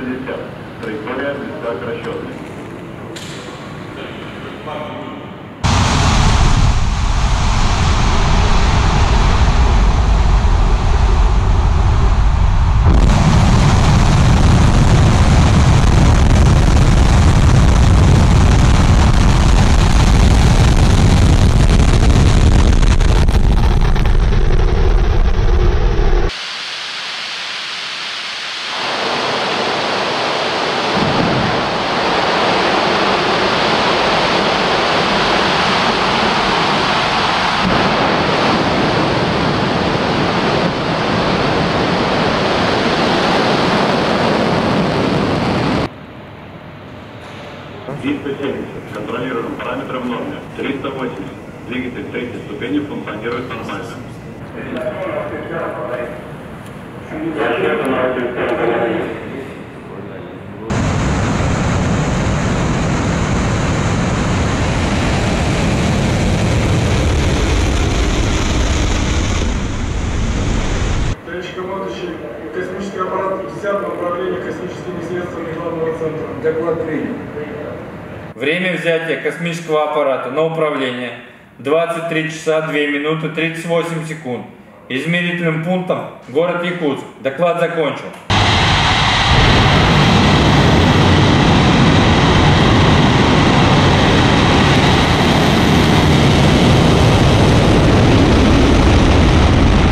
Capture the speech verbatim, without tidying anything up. шестьдесят. Траектория близка к расчетной. триста семьдесят. Контролируем параметры в норме. триста восемьдесят. Двигатель третьей ступени функционирует нормально. Товарищ командующий, космический аппарат пятьдесят, направление космическими средствами главного центра. Доклад принят. Время взятия космического аппарата на управление двадцать три часа две минуты тридцать восемь секунд. Измерительным пунктом город Якутск. Доклад закончен.